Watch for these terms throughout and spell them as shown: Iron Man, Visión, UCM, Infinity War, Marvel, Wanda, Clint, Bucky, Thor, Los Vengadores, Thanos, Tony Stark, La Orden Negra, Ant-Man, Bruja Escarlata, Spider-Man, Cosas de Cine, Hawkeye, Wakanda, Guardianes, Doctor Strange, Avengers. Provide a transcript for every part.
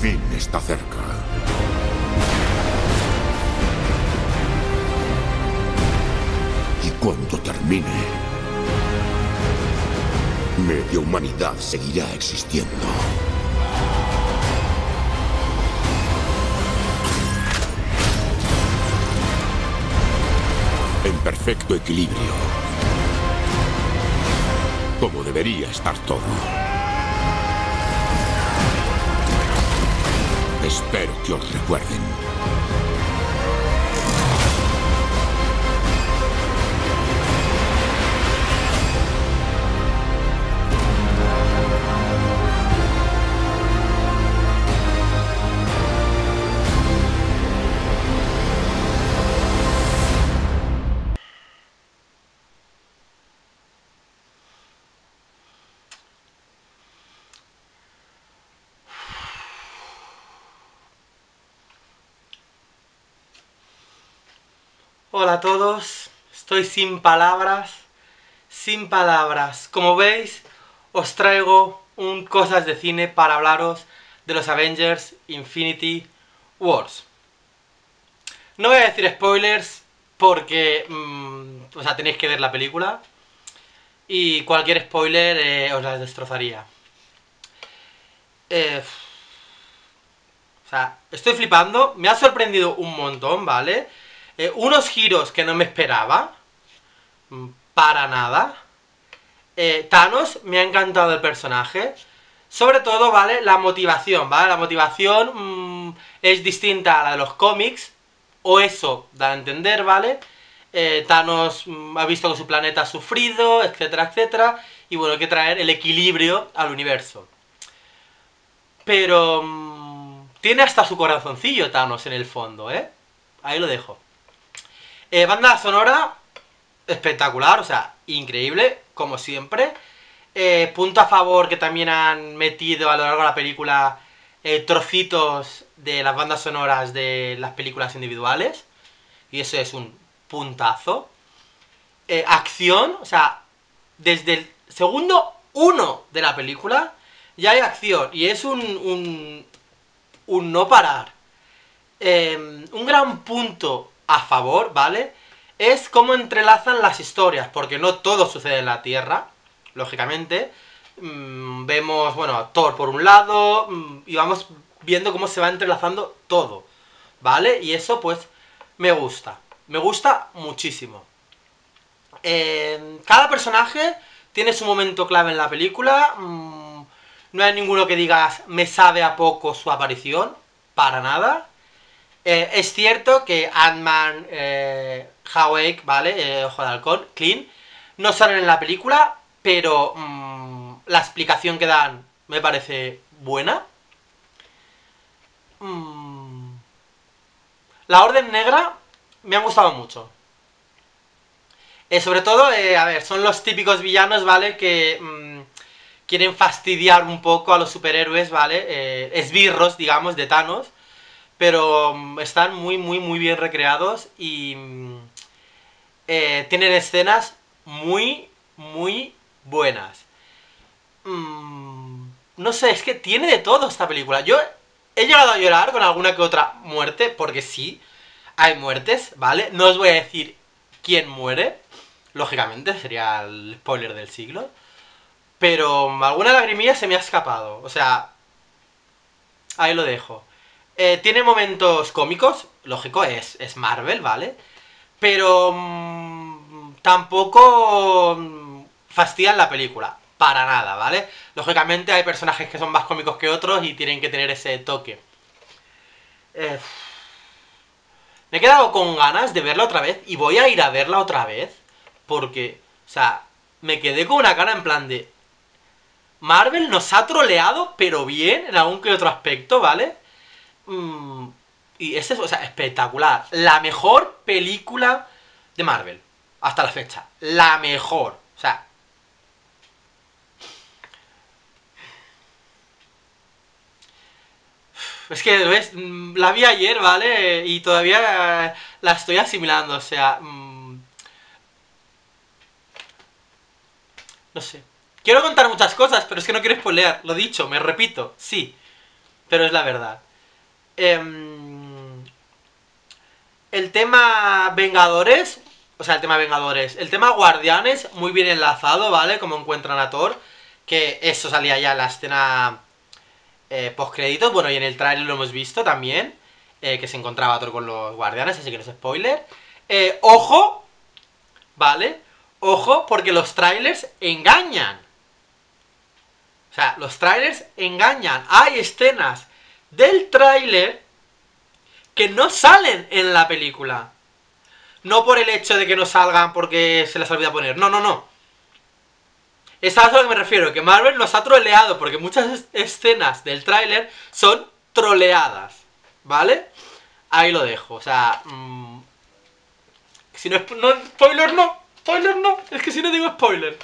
fin está cerca. Y cuando termine, media humanidad seguirá existiendo. En perfecto equilibrio, como debería estar todo. Espero que os recuerden. Hola a todos, estoy sin palabras. Como veis, os traigo un Cosas de Cine para hablaros de los Avengers Infinity Wars. No voy a decir spoilers porque tenéis que ver la película y cualquier spoiler os las destrozaría. Estoy flipando, me ha sorprendido un montón, ¿vale? Unos giros que no me esperaba, para nada. Thanos, me ha encantado el personaje. Sobre todo, ¿vale? La motivación, ¿vale? La motivación es distinta a la de los cómics, o eso da a entender, ¿vale? Thanos ha visto que su planeta ha sufrido, etcétera, etcétera. Y bueno, hay que traer el equilibrio al universo. Pero tiene hasta su corazoncillo Thanos en el fondo, ¿eh? Ahí lo dejo. Banda sonora espectacular, o sea, increíble, como siempre. Punto a favor que también han metido a lo largo de la película trocitos de las bandas sonoras de las películas individuales. Y eso es un puntazo. Acción, o sea, desde el segundo 1 de la película ya hay acción. Y es un no parar. Un gran punto a favor, ¿vale? Es cómo entrelazan las historias, porque no todo sucede en la Tierra, lógicamente. Vemos, bueno, a Thor por un lado, y vamos viendo cómo se va entrelazando todo, ¿vale? Y eso, pues, me gusta muchísimo. Cada personaje tiene su momento clave en la película, no hay ninguno que digas, me sabe a poco su aparición, para nada. Es cierto que Ant-Man, Hawkeye, ¿vale? Ojo de Halcón, Clint, no salen en la película, pero la explicación que dan me parece buena. La Orden Negra me ha gustado mucho. Sobre todo, son los típicos villanos, ¿vale? Que quieren fastidiar un poco a los superhéroes, ¿vale? Esbirros, digamos, de Thanos. Pero están muy bien recreados y tienen escenas muy buenas. No sé, es que tiene de todo esta película. Yo he llegado a llorar con alguna que otra muerte, porque sí, hay muertes, ¿vale? No os voy a decir quién muere, lógicamente, sería el spoiler del siglo. Pero alguna lagrimilla se me ha escapado, o sea, ahí lo dejo. Tiene momentos cómicos, lógico, es Marvel, ¿vale? Pero tampoco fastidian la película, para nada, ¿vale? Lógicamente hay personajes que son más cómicos que otros y tienen que tener ese toque. Me he quedado con ganas de verla otra vez y voy a ir a verla otra vez. Porque, o sea, me quedé con una cara en plan de... Marvel nos ha troleado, pero bien, en algún que otro aspecto, ¿vale? Y este es, o sea, espectacular. La mejor película de Marvel hasta la fecha. La mejor. O sea, es que ¿ves? La vi ayer, ¿vale? Y todavía la estoy asimilando. O sea, no sé. Quiero contar muchas cosas, pero es que no quiero spoilear. Lo dicho, me repito. Sí. pero es la verdad. El tema Vengadores, o sea, el tema Guardianes, muy bien enlazado, ¿vale? Como encuentran a Thor, que eso salía ya en la escena postcréditos, bueno, y en el trailer lo hemos visto también, que se encontraba Thor con los Guardianes, así que no es spoiler. Ojo, ¿vale? Ojo, porque los trailers engañan. O sea, los trailers engañan. Hay escenas del tráiler que no salen en la película. No por el hecho de que no salgan porque se las olvida poner. No, no, no. Es a lo que me refiero, que Marvel nos ha troleado, porque muchas escenas del tráiler son troleadas, ¿vale? Ahí lo dejo, o sea... Si no, spoiler no, spoiler no. Es que si no digo spoiler.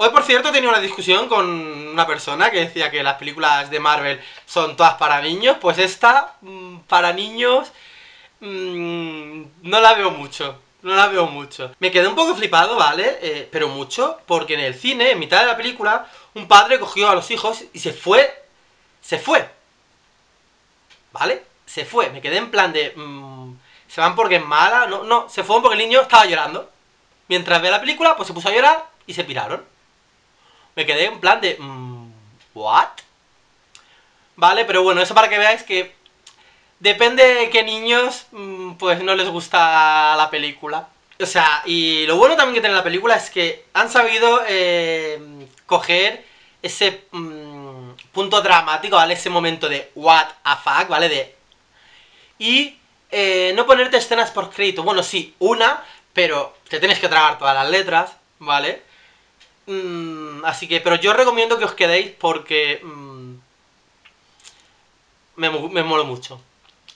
Hoy, por cierto, he tenido una discusión con una persona que decía que las películas de Marvel son todas para niños. Pues esta, para niños, no la veo mucho. No la veo mucho. Me quedé un poco flipado, ¿vale? Pero mucho, porque en el cine, en mitad de la película, un padre cogió a los hijos y se fue. Se fue. ¿Vale? Se fue. Me quedé en plan de... ¿se van porque es mala? No, no. Se fueron porque el niño estaba llorando. Mientras veía la película, pues se puso a llorar y se piraron. Me quedé en plan de... ¿what? Vale, pero bueno, eso para que veáis que... depende de qué niños, pues no les gusta la película. O sea, y lo bueno también que tiene la película es que han sabido coger ese punto dramático, ¿vale? Ese momento de what a fuck, ¿vale? De... y no ponerte escenas por crédito. Bueno, sí, una, pero te tienes que tragar todas las letras, ¿vale? Así que, pero yo recomiendo que os quedéis porque me moló mucho.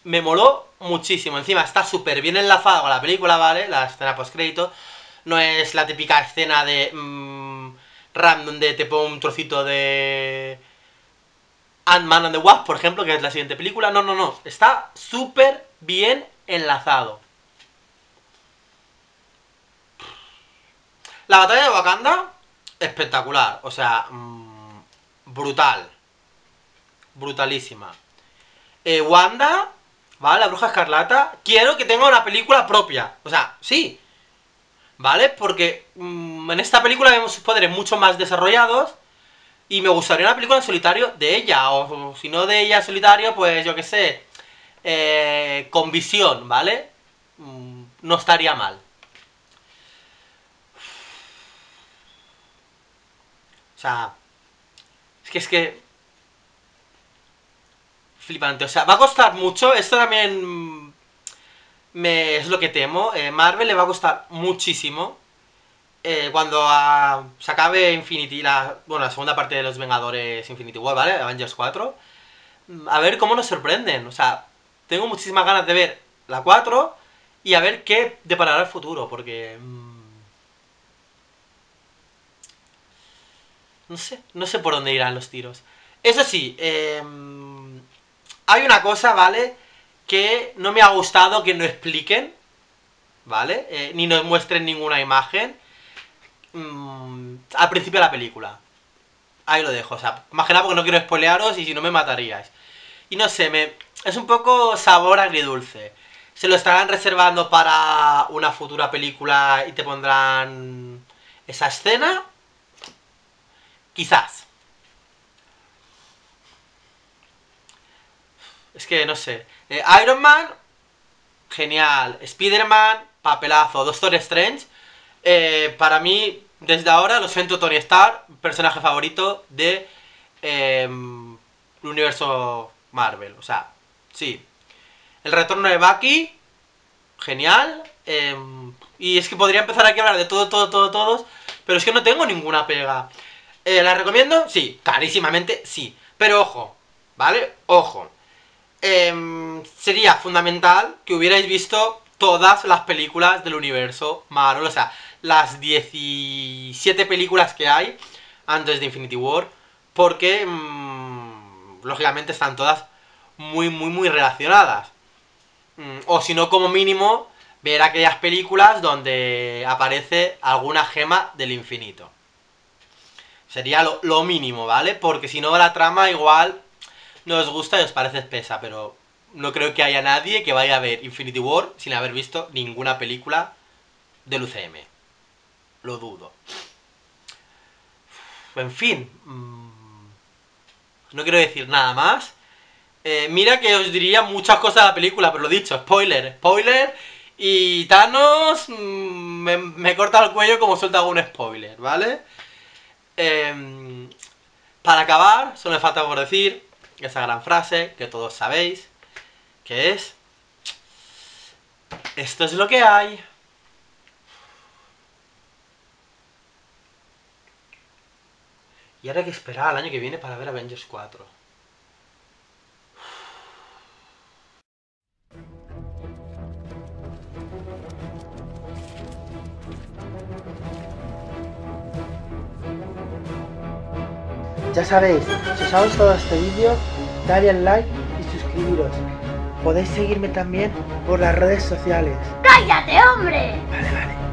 Me moló muchísimo. Encima está súper bien enlazado con la película, ¿vale? La escena postcrédito. No es la típica escena de random de te pongo un trocito de Ant-Man and the Wasp, por ejemplo, que es la siguiente película. No, no, no. Está súper bien enlazado. La batalla de Wakanda... espectacular, o sea, brutal, brutalísima. Wanda, ¿vale? La Bruja Escarlata, quiero que tenga una película propia, o sea, sí, ¿vale? Porque en esta película vemos sus poderes mucho más desarrollados y me gustaría una película en solitario de ella, o si no de ella en solitario, pues yo qué sé, con Visión, ¿vale? No estaría mal. O sea, es que... flipante. O sea, va a costar mucho. Esto también es lo que temo. Marvel le va a costar muchísimo. Cuando se acabe Infinity... bueno, la segunda parte de los Vengadores Infinity War, ¿vale? Avengers 4. A ver cómo nos sorprenden. O sea, tengo muchísimas ganas de ver la 4 y a ver qué deparará el futuro. Porque... No sé por dónde irán los tiros. Eso sí, hay una cosa, ¿vale? Que no me ha gustado que no expliquen, ¿vale? Ni nos muestren ninguna imagen al principio de la película. Ahí lo dejo, o sea, más que nada porque no quiero spoilearos y si no me mataríais. Y no sé, es un poco sabor agridulce. Se lo estarán reservando para una futura película y te pondrán esa escena... quizás. Es que no sé. Iron Man, genial. Spider-Man, papelazo. Doctor Strange, para mí, desde ahora, lo siento, Tony Stark, personaje favorito de el universo Marvel. O sea, sí. El retorno de Bucky, genial. Y es que podría empezar aquí a hablar de todos, pero es que no tengo ninguna pega. ¿La recomiendo? Sí, clarísimamente sí. Pero ojo, ¿vale? Ojo. Sería fundamental que hubierais visto todas las películas del universo Marvel. O sea, las 17 películas que hay antes de Infinity War. Porque, lógicamente, están todas muy relacionadas. O si no, como mínimo, ver aquellas películas donde aparece alguna gema del infinito. Sería lo mínimo, ¿vale? Porque si no, la trama igual no os gusta y os parece espesa, pero no creo que haya nadie que vaya a ver Infinity War sin haber visto ninguna película del UCM. Lo dudo. En fin, no quiero decir nada más. Mira que os diría muchas cosas de la película, pero lo dicho, spoiler, spoiler. Y Thanos me corta el cuello como suelta algún spoiler, ¿vale? Para acabar, solo me falta por decir esa gran frase que todos sabéis, que es: esto es lo que hay. Y ahora hay que esperar al año que viene para ver Avengers 4. Ya sabéis, si os ha gustado este vídeo, dadle al like y suscribiros. Podéis seguirme también por las redes sociales. ¡Cállate, hombre! Vale, vale.